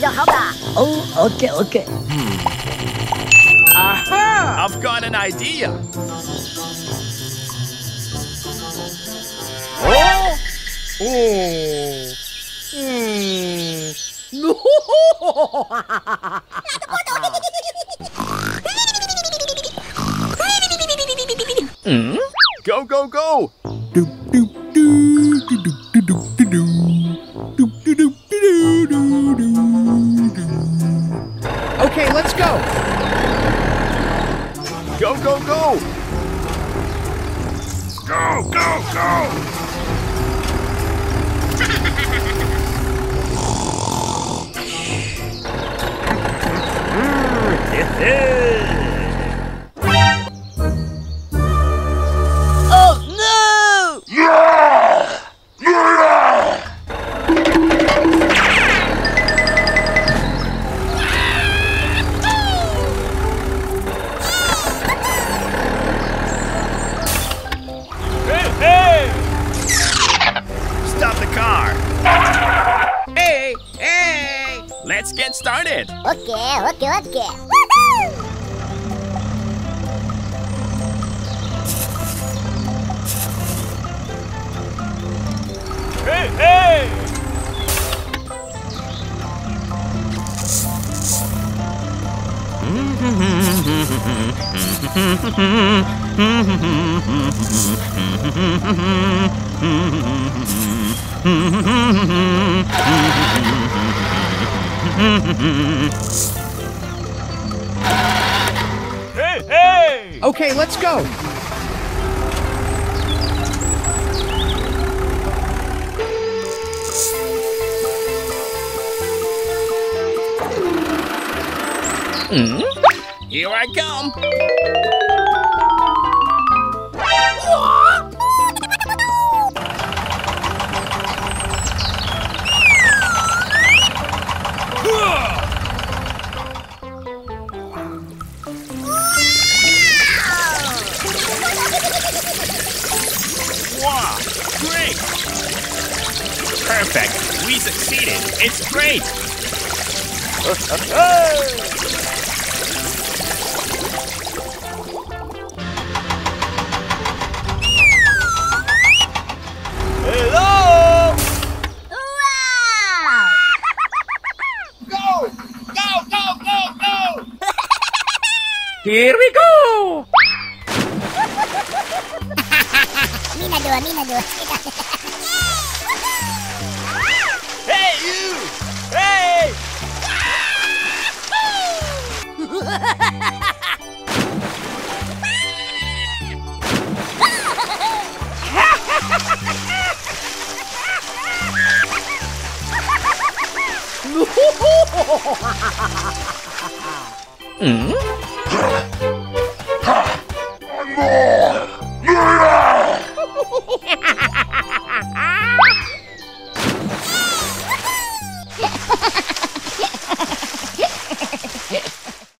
your house. Oh, okay, okay. Aha! I've got an idea. Oh! Oh! No! Hmm? Go, go, go! Do, do, do, do, do, do, do, do, do, do, do, do, do, do. Okay, let's go! Go, go, go! Go, go, go! Oh no! Yeah! Hey, hey! Stop the car! Hey, hey! Let's get started! Okay, okay, okay! Hey, hey! Hey, hey! Okay, let's go! Mm? Here I come! Wow! Great! Perfect! We succeeded! It's great! Here we go! Mina do. Hey, you! Hey! Hmm?